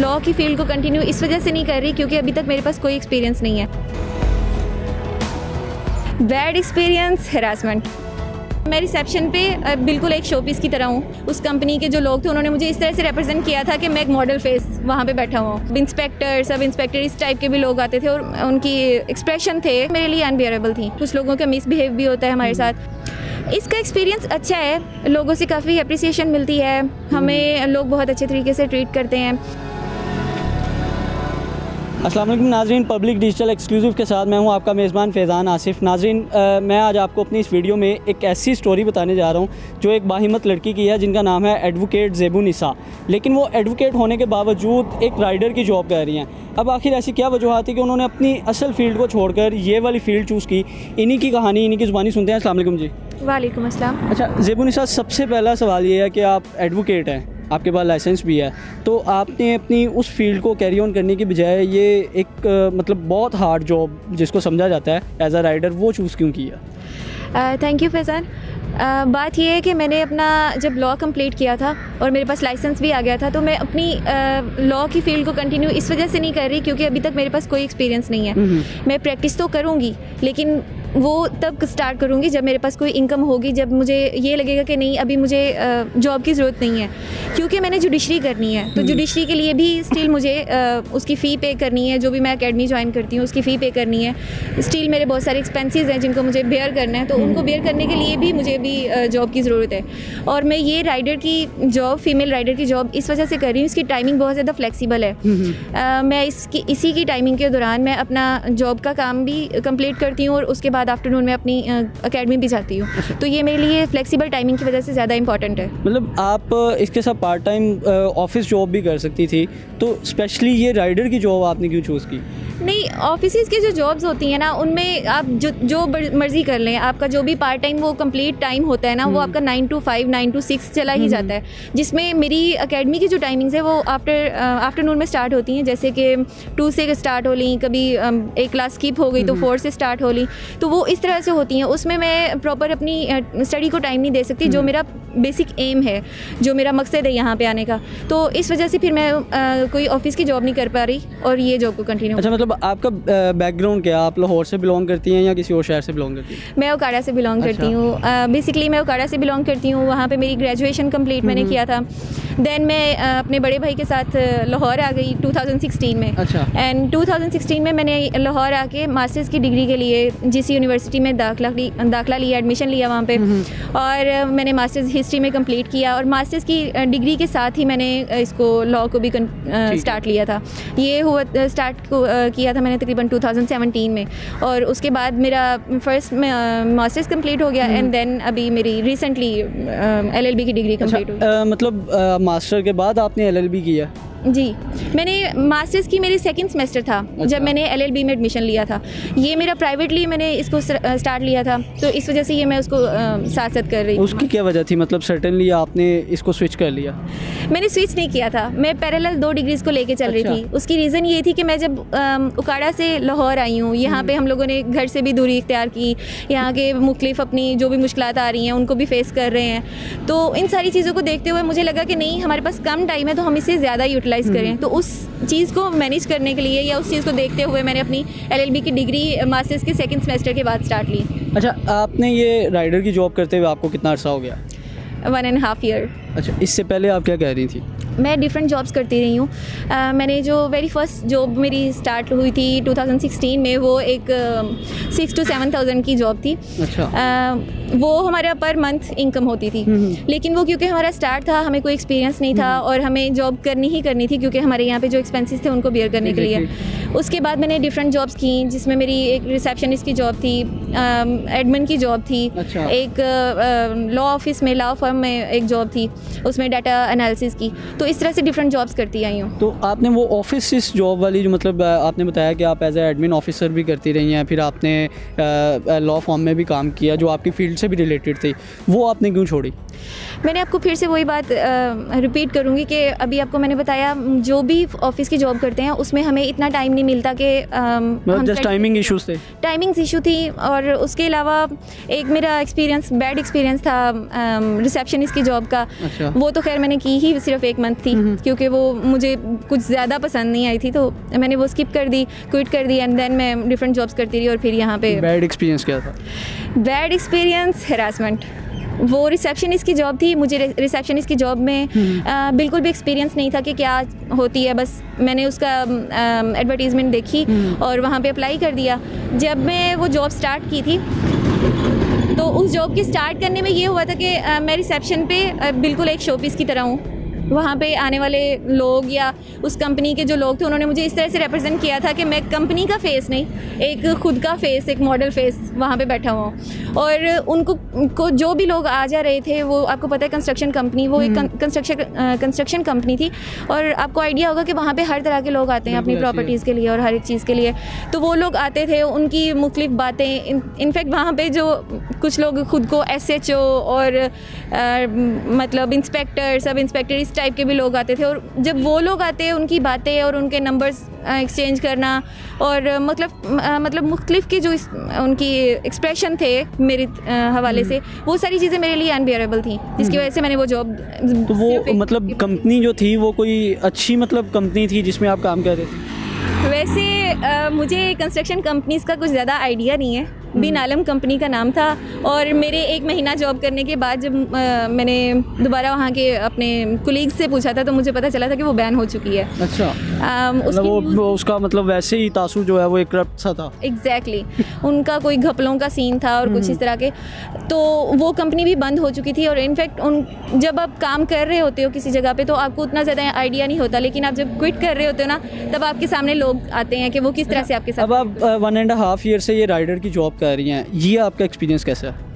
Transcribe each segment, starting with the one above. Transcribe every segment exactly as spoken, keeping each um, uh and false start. Law की field को continue इस वजह से नहीं कर रही क्योंकि अभी तक मेरे पास कोई एक्सपीरियंस नहीं है। Bad experience harassment. मैं रिसेप्शन पे बिल्कुल एक शोपीस की तरह हूँ। उस कंपनी के जो लोग थे उन्होंने मुझे इस तरह से रिप्रेजेंट किया था कि मैं एक मॉडल फेस वहाँ पे बैठा हूँ। इंस्पेक्टर, सब इंस्पेक्टर, इस टाइप के भी लोग आते थे और उनकी एक्सप्रेशन थे मेरे लिए अनबियरेबल थी। कुछ लोगों का मिसबिहेव भी होता है हमारे साथ। इसका एक्सपीरियंस अच्छा है, लोगों से काफ़ी अप्रिसिएशन मिलती है, हमें लोग बहुत अच्छे तरीके से ट्रीट करते हैं। अस्सलाम वालेकुम नाज़रीन, पब्लिक डिजिटल एक्सक्लूसिव के साथ मैं हूं आपका मेज़बान फैज़ान आसिफ। नाज़रीन, मैं आज आपको अपनी इस वीडियो में एक ऐसी स्टोरी बताने जा रहा हूं जो एक बाहिमत लड़की की है जिनका नाम है एडवोकेट ज़ैब उन निसा। लेकिन वो एडवोकेट होने के बावजूद एक राइडर की जॉब कर रही हैं। अब आखिर ऐसी क्या वजूहत है कि उन्होंने अपनी असल फील्ड को छोड़कर ये वाली फील्ड चूज़ की? इन्हीं की कहानी, इन्हीं की ज़ुबानी सुनते हैं। अस्सलाम वालेकुम जी। वालेकुम अस्सलाम। अच्छा ज़ैब उन निसा, सबसे पहला सवाल ये है कि आप एडवोकेट हैं, आपके पास लाइसेंस भी है, तो आपने अपनी उस फील्ड को कैरी ऑन करने की बजाय ये एक आ, मतलब बहुत हार्ड जॉब जिसको समझा जाता है एज अ राइडर, वो चूज़ क्यों किया? Thank you Faizan. Uh, बात यह है कि मैंने अपना जब लॉ कंप्लीट किया था और मेरे पास लाइसेंस भी आ गया था तो मैं अपनी लॉ uh, की फील्ड को कंटिन्यू इस वजह से नहीं कर रही क्योंकि अभी तक मेरे पास कोई एक्सपीरियंस नहीं है। मैं प्रैक्टिस तो करूँगी लेकिन वो तब स्टार्ट करूँगी जब मेरे पास कोई इनकम होगी, जब मुझे ये लगेगा कि नहीं अभी मुझे जॉब uh, की ज़रूरत नहीं है क्योंकि मैंने जुडिशरी करनी है। तो जुडिशरी के लिए भी स्टिल मुझे uh, उसकी फ़ी पे करनी है, जो भी मैं अकेडमी ज्वाइन करती हूँ उसकी फ़ी पे करनी है। स्टिल मेरे बहुत सारे एक्सपेंसेस हैं जिनको मुझे बेयर करना है, तो उनको बेयर करने के लिए भी मुझे भी जॉब की ज़रूरत है। और मैं ये राइडर की जॉब, फीमेल राइडर की जॉब इस वजह से कर रही हूँ, इसकी टाइमिंग बहुत ज़्यादा फ्लेक्सिबल है। आ, मैं इसकी इसी की टाइमिंग के दौरान मैं अपना जॉब का काम भी कंप्लीट करती हूँ और उसके बाद आफ्टरनून में अपनी अकेडमी भी जाती हूँ। अच्छा। तो ये मेरे लिए फ्लेक्सिबल टाइमिंग की वजह से ज़्यादा इंपॉर्टेंट है। मतलब आप इसके साथ पार्ट टाइम ऑफिस जॉब भी कर सकती थी, तो स्पेशली ये राइडर की जॉब आपने क्यों चूज़ की? नहीं, ऑफिसेज़ की जो जॉब्स होती हैं ना उनमें आप जो जो मर्ज़ी कर लें, आपका जो भी पार्ट टाइम वो कंप्लीट टाइम होता है ना वो आपका nine to five nine to six चला ही जाता है। जिसमें मेरी अकेडमी की जो टाइमिंग्स है वो आफ्टर आफ्टरनून में स्टार्ट होती हैं, जैसे कि टू से स्टार्ट हो ली, कभी एक क्लास स्किप हो गई तो फोर से स्टार्ट हो ली, तो वो इस तरह से होती हैं। उसमें मैं प्रॉपर अपनी स्टडी को टाइम नहीं दे सकती, जो मेरा बेसिक एम है, जो मेरा मकसद है यहाँ पे आने का, तो इस वजह से फिर मैं आ, कोई ऑफिस की जॉब नहीं कर पा रही और ये जॉब को कंटिन्यू। अच्छा, मतलब आपका बैकग्राउंड क्या? आप लाहौर से बिलोंग करती हैं या किसी और शहर से बिलोंग करती हैं? मैं ओकाड़ा से बिलोंग अच्छा। करती हूँ। बेसिकली मैं ओकाड़ा से बिलोंग करती हूँ। वहाँ पे मेरी ग्रेजुएशन कंप्लीट मैंने किया था, देन मैं अपने बड़े भाई के साथ लाहौर आ गई टू थाउजेंड सिक्सटीन में। अच्छा। एंड टू थाउजेंड सिक्सटीन में मैंने लाहौर आके मास्टर्स की डिग्री के लिए जिसी यूनिवर्सिटी में दाखला दाखला लिया, एडमिशन लिया वहाँ पे, और मैंने मास्टर्स हिस्ट्री में कंप्लीट किया और मास्टर्स की डिग्री के साथ ही मैंने इसको लॉ को भी स्टार्ट लिया था। ये हुआ स्टार्ट किया था मैंने तकरीबन टू थाउजेंड सेवनटीन में और उसके बाद मेरा फर्स्ट मास्टर्स कंप्लीट हो गया एंड देन अभी मेरी रिसेंटली एलएलबी की डिग्री कंप्लीट हुई। मतलब मास्टर के बाद आपने एलएलबी किया? जी, मैंने मास्टर्स की, मेरे सेकंड सेमेस्टर था। अच्छा। जब मैंने एलएलबी में एडमिशन लिया था। ये मेरा प्राइवेटली मैंने इसको स्टार्ट लिया था तो इस वजह से ये मैं उसको साथ साथ कर रही हूँ। उसकी क्या वजह थी? मतलब सडनली आपने इसको स्विच कर लिया? मैंने स्विच नहीं किया था, मैं पैरेलल दो डिग्रीज़ को लेके चल अच्छा। रही थी। उसकी रीज़न ये थी कि मैं जब उकाड़ा से लाहौर आई हूँ, यहाँ पर हम लोगों ने घर से भी दूरी इख्तियार की, यहाँ के मुख्तलिफ अपनी जो भी मुश्किलात आ रही हैं उनको भी फेस कर रहे हैं, तो इन सारी चीज़ों को देखते हुए मुझे लगा कि नहीं हमारे पास कम टाइम है तो हम इसे ज़्यादा यूटिलाइज करें। तो उस चीज़ को मैनेज करने के लिए या उस चीज़ को देखते हुए मैंने अपनी एलएलबी की डिग्री मास्टर्स के सेकंड सेमेस्टर के बाद स्टार्ट ली। अच्छा, आपने ये राइडर की जॉब करते हुए आपको कितना अर्सा हो गया? One and half year. अच्छा, इससे पहले आप क्या कह रही थी? मैं डिफरेंट जॉब्स करती रही हूँ। मैंने जो वेरी फर्स्ट जॉब मेरी स्टार्ट हुई थी टू थाउजेंड सिक्सटीन में, वो एक सिक्स टू सेवन थाउजेंड की जॉब थी। अच्छा। आ, वो हमारा पर मंथ इनकम होती थी, लेकिन वो क्योंकि हमारा स्टार्ट था, हमें कोई एक्सपीरियंस नहीं था और हमें जॉब करनी ही करनी थी क्योंकि हमारे यहाँ पे जो एक्सपेंसेस थे उनको बेयर करने के लिए। उसके बाद मैंने डिफरेंट जॉब्स की, जिसमें मेरी एक रिसेप्शनिस्ट की जॉब थी, एडमिन की जॉब थी, अच्छा। एक लॉ ऑफिस में, लॉ फर्म में एक जॉब थी, उसमें डाटा एनालिसिस की, तो इस तरह से डिफरेंट जॉब्स करती आई हूँ। तो आपने वो ऑफिस जॉब वाली जो, मतलब आपने बताया कि आप एज ए एडमिन ऑफिसर भी करती रही हैं, फिर आपने लॉ फॉर्म में भी काम किया जो आपकी फील्ड से भी रिलेटेड थी, वो आपने क्यों छोड़ी? मैंने आपको फिर से वही बात रिपीट करूँगी कि अभी आपको मैंने बताया जो भी ऑफिस की जॉब करते हैं उसमें हमें इतना टाइम नहीं मिलता कि टाइमिंग इशू से टाइमिंग्स इशू थी। और उसके अलावा एक मेरा एक्सपीरियंस बैड एक्सपीरियंस था रिसेप्शनिस्ट की जॉब का। अच्छा। वो तो खैर मैंने की ही सिर्फ एक मंथ थी क्योंकि वो मुझे कुछ ज़्यादा पसंद नहीं आई थी तो मैंने वो स्किप कर दी, क्विट कर दी एंड देन मैं डिफरेंट जॉब्स करती रही। और फिर यहाँ पे बैड एक्सपीरियंस क्या था? Bad experience harassment. वो रिसेप्शनिस्ट की जॉब थी, मुझे रिसेप्शनिस्ट की जॉब में आ, बिल्कुल भी एक्सपीरियंस नहीं था कि क्या होती है, बस मैंने उसका एडवर्टीज़मेंट देखी और वहाँ पे अप्लाई कर दिया। जब मैं वो जॉब स्टार्ट की थी तो उस जॉब के स्टार्ट करने में ये हुआ था कि आ, मैं रिसेप्शन पे आ, बिल्कुल एक शोपीस की तरह हूँ। वहाँ पे आने वाले लोग या उस कंपनी के जो लोग थे उन्होंने मुझे इस तरह से रिप्रेजेंट किया था कि मैं कंपनी का फेस नहीं, एक खुद का फेस, एक मॉडल फेस वहाँ पे बैठा हुआ हूँ। और उनको को जो भी लोग आ जा रहे थे वो आपको पता है कंस्ट्रक्शन कंपनी, वो एक कंस्ट्रक्शन कंस्ट्रक्शन कंपनी थी और आपको आइडिया होगा कि वहाँ पे हर तरह के लोग आते हैं अपनी प्रॉपर्टीज़ के लिए और हर एक चीज़ के लिए। तो वो लोग आते थे, उनकी मुख्तलिफ बातें, इनफैक्ट वहाँ पर जो कुछ लोग ख़ुद को एस एच ओ और मतलब इंस्पेक्टर, सब इंस्पेक्टर टाइप के भी लोग आते थे। और जब वो लोग आते हैं उनकी बातें और उनके नंबर्स एक्सचेंज करना और मतलब मतलब मुख्तलिफ के जो इस, उनकी एक्सप्रेशन थे मेरे हवाले से, वो सारी चीज़ें मेरे लिए अनबियरेबल थी जिसकी वजह से मैंने वो जॉब। तो वो मतलब कंपनी जो थी वो कोई अच्छी मतलब कंपनी थी जिसमें आप काम कर रहे थे? वैसे आ, मुझे कंस्ट्रक्शन कंपनीज़ का कुछ ज़्यादा आइडिया नहीं है। बिन आलम कंपनी का नाम था और मेरे एक महीना जॉब करने के बाद जब आ, मैंने दोबारा वहाँ के अपने कुलीग से पूछा था तो मुझे पता चला था कि वो बैन हो चुकी है। अच्छा। आ, उसकी वो, वो उसका मतलब वैसे ही तासुर जो है वो एक करप्ट सा था। Exactly exactly. उनका कोई घपलों का सीन था और कुछ इस तरह के, तो वो कंपनी भी बंद हो चुकी थी। और इनफैक्ट उन जब आप काम कर रहे होते हो किसी जगह पर तो आपको उतना ज़्यादा आइडिया नहीं होता, लेकिन आप जब क्विट कर रहे होते हो ना तब आपके सामने लोग आते हैं कि वो किस तरह से आपके साथ। अब आप वन एंड हाफ ईयर से ये राइडर की जॉब कर रही हैं, ये आपका एक्सपीरियंस कैसा है?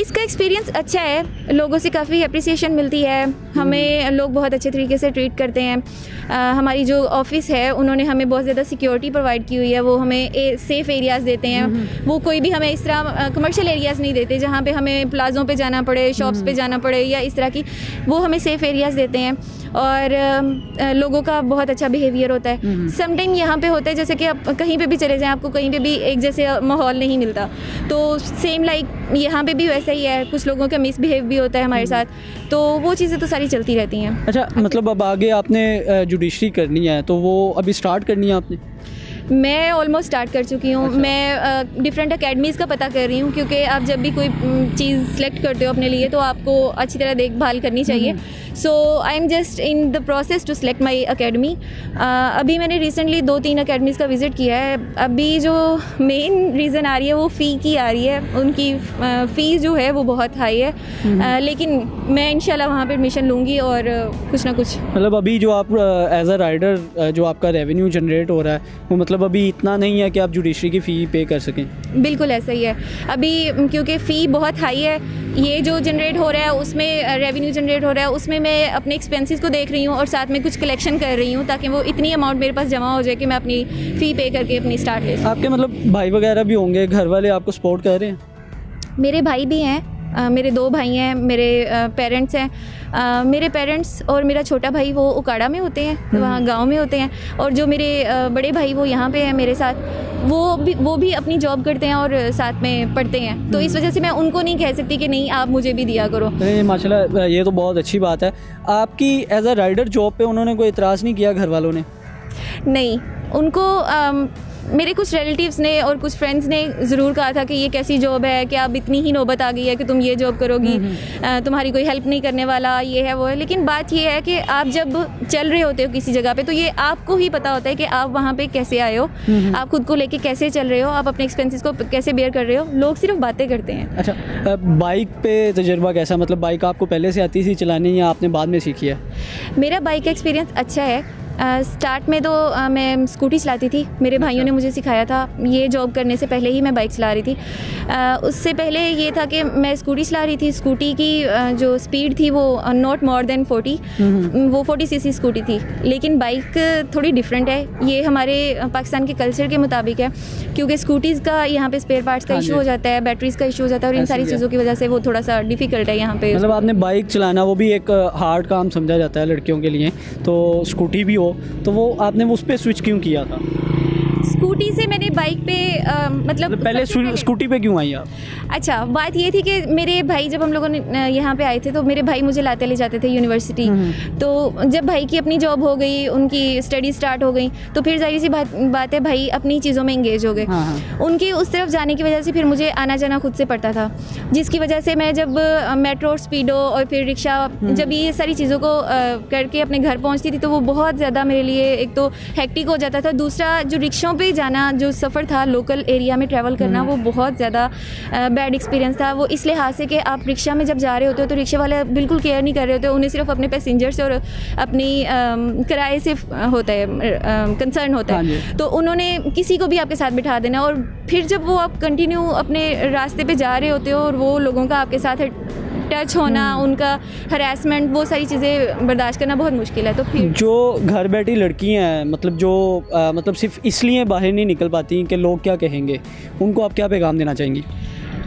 इसका एक्सपीरियंस अच्छा है, लोगों से काफ़ी अप्रिसिएशन मिलती है, हमें लोग बहुत अच्छे तरीके से ट्रीट करते हैं। आ, हमारी जो ऑफिस है उन्होंने हमें बहुत ज़्यादा सिक्योरिटी प्रोवाइड की हुई है, वो हमें ए, सेफ एरियाज़ देते हैं। वो कोई भी हमें इस तरह कमर्शियल एरियाज़ नहीं देते जहाँ पे हमें प्लाज़ों पे जाना पड़े, शॉप्स पे जाना पड़े या इस तरह की, वो हमें सेफ़ एरियाज़ देते हैं। और आ, लोगों का बहुत अच्छा बिहेवियर होता है। समटाइम यहाँ पे होता है जैसे कि आप कहीं पे भी चले जाएं आपको कहीं पे भी एक जैसे माहौल नहीं मिलता, तो सेम लाइक यहाँ पे भी वैसा ही है, कुछ लोगों का मिसबिहेव भी होता है हमारे साथ, तो वो चीज़ें तो सारी चलती रहती हैं। अच्छा, मतलब अब आगे आपने जुडिशरी करनी है तो वो अभी स्टार्ट करनी है आपने? मैं ऑलमोस्ट स्टार्ट कर चुकी हूँ। अच्छा। मैं डिफरेंट uh, अकेडमीज़ का पता कर रही हूँ क्योंकि आप जब भी कोई चीज़ सेलेक्ट करते हो अपने लिए तो आपको अच्छी तरह देखभाल करनी चाहिए। So I am just in the process to select my academy. अभी मैंने रिसेंटली दो तीन अकेडमीज़ का विज़िट किया है। अभी जो मेन रीज़न आ रही है वो फ़ी की आ रही है, उनकी फ़ीस uh, जो है वो बहुत हाई है। uh, लेकिन मैं इंशाल्लाह वहाँ पर एडमिशन लूँगी और uh, कुछ ना कुछ मतलब अभी जो आप एज अ राइडर जो आपका रेवेन्यू जनरेट हो रहा है वो मतलब अभी इतना नहीं है कि आप जुडिशरी की फ़ी पे कर सकें? बिल्कुल ऐसा ही है अभी, क्योंकि फ़ी बहुत हाई है। ये जो जनरेट हो रहा है उसमें रेवेन्यू जनरेट हो रहा है, उसमें मैं अपने एक्सपेंसेस को देख रही हूँ और साथ में कुछ कलेक्शन कर रही हूँ ताकि वो इतनी अमाउंट मेरे पास जमा हो जाए कि मैं अपनी फ़ी पे करके अपनी स्टार्ट ले सकूं। आपके मतलब भाई वगैरह भी होंगे, घर वाले आपको सपोर्ट कर रहे हैं? मेरे भाई भी हैं, Uh, मेरे दो भाई हैं, मेरे पेरेंट्स uh, हैं। uh, मेरे पेरेंट्स और मेरा छोटा भाई वो उकाड़ा में होते हैं, वहाँ गांव में होते हैं। और जो मेरे uh, बड़े भाई वो यहाँ पे हैं मेरे साथ, वो भी वो भी अपनी जॉब करते हैं और साथ में पढ़ते हैं, तो इस वजह से मैं उनको नहीं कह सकती कि नहीं आप मुझे भी दिया करो। माशाल्लाह, ये तो बहुत अच्छी बात है। आपकी एज अ राइडर जॉब पर उन्होंने कोई एतराज़ नहीं किया घर वालों ने? नहीं, उनको uh, मेरे कुछ रिलेटिव्स ने और कुछ फ्रेंड्स ने ज़रूर कहा था कि ये कैसी जॉब है, कि अब इतनी ही नौबत आ गई है कि तुम ये जॉब करोगी, तुम्हारी कोई हेल्प नहीं करने वाला, ये है वो है। लेकिन बात ये है कि आप जब चल रहे होते हो किसी जगह पे तो ये आपको ही पता होता है कि आप वहाँ पे कैसे आए हो, आप खुद को लेके कैसे चल रहे हो, आप अपने एक्सपेंसेस को कैसे बेयर कर रहे हो। लोग सिर्फ बातें करते हैं। अच्छा, बाइक पे तजर्बा कैसा, मतलब बाइक आपको पहले से आती थी चलानी या आपने बाद में सीखी है? मेरा बाइक का एक्सपीरियंस अच्छा है। स्टार्ट में तो आ, मैं स्कूटी चलाती थी, मेरे भाइयों ने मुझे सिखाया था। ये जॉब करने से पहले ही मैं बाइक चला रही थी। आ, उससे पहले ये था कि मैं स्कूटी चला रही थी। स्कूटी की आ, जो स्पीड थी वो नॉट मोर देन फोर्टी, वो फोर्टी सीसी स्कूटी थी। लेकिन बाइक थोड़ी डिफरेंट है, ये हमारे पाकिस्तान के कल्चर के मुताबिक है, क्योंकि स्कूटीज़ का यहाँ पे स्पेयर पार्ट्स का इशू हो जाता है, बैटरीज़ का इशू हो जाता है, और इन सारी चीज़ों की वजह से वो थोड़ा सा डिफ़िकल्ट है यहाँ पे। मतलब आपने बाइक चलाना वो भी एक हार्ड काम समझा जाता है लड़कियों के लिए, तो स्कूटी भी हो तो वो आपने उस पर स्विच क्यों किया था? स्कूटी से मैंने बाइक पे आ, मतलब पहले स्कूटी पे क्यों आई आप? अच्छा, बात ये थी कि मेरे भाई, जब हम लोगों ने यहाँ पे आए थे तो मेरे भाई मुझे लाते ले जाते थे यूनिवर्सिटी। तो जब भाई की अपनी जॉब हो गई, उनकी स्टडी स्टार्ट हो गई, तो फिर जाहिर सी बात बात है भाई अपनी चीज़ों में इंगेज हो गए। उनके उस तरफ जाने की वजह से फिर मुझे आना जाना खुद से पड़ता था, जिसकी वजह से मैं जब मेट्रो, स्पीडो और फिर रिक्शा, जब ये सारी चीज़ों को करके अपने घर पहुँचती थी तो वो बहुत ज़्यादा मेरे लिए एक तो हेक्टिक हो जाता था, दूसरा जो रिक्शों पे जाना, जो सफ़र था, लोकल एरिया में ट्रैवल करना, वो बहुत ज़्यादा बैड एक्सपीरियंस था। वो इस लिहाज से कि आप रिक्शा में जब जा रहे होते हो तो रिक्शा वाले बिल्कुल केयर नहीं कर रहे होते, उन्हें सिर्फ अपने पैसेंजर से और अपनी किराए से होता है कंसर्न होता है, तो उन्होंने किसी को भी आपके साथ बिठा देना। और फिर जब वो आप कंटिन्यू अपने रास्ते पर जा रहे होते हो और वो लोगों का आपके साथ टच होना, उनका हरासमेंट, वो सारी चीज़ें बर्दाश्त करना बहुत मुश्किल है। तो फिर जो घर बैठी लड़कियां हैं, मतलब जो आ, मतलब सिर्फ इसलिए बाहर नहीं निकल पाती कि लोग क्या कहेंगे, उनको आप क्या पैगाम देना चाहेंगी?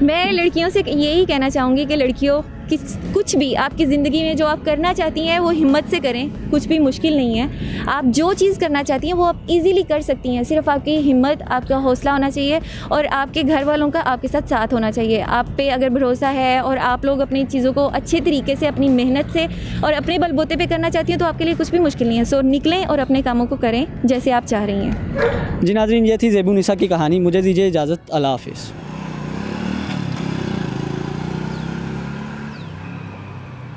मैं लड़कियों से यही कहना चाहूँगी कि लड़कियों, किस कुछ भी आपकी ज़िंदगी में जो आप करना चाहती हैं वो हिम्मत से करें, कुछ भी मुश्किल नहीं है। आप जो चीज़ करना चाहती हैं वो आप इजीली कर सकती हैं, सिर्फ आपकी हिम्मत, आपका हौसला होना चाहिए और आपके घर वालों का आपके साथ साथ होना चाहिए। आप पे अगर भरोसा है और आप लोग अपनी चीज़ों को अच्छे तरीके से, अपनी मेहनत से और अपने बलबूते पर करना चाहती हैं तो आपके लिए कुछ भी मुश्किल नहीं है। सो निकलें और अपने कामों को करें जैसे आप चाह रही हैं। जी नाज़रीन, ये थी ज़ैब उन निसा की कहानी। मुझे दीजिए इजाज़त, अल्लाह हाफ़िज़।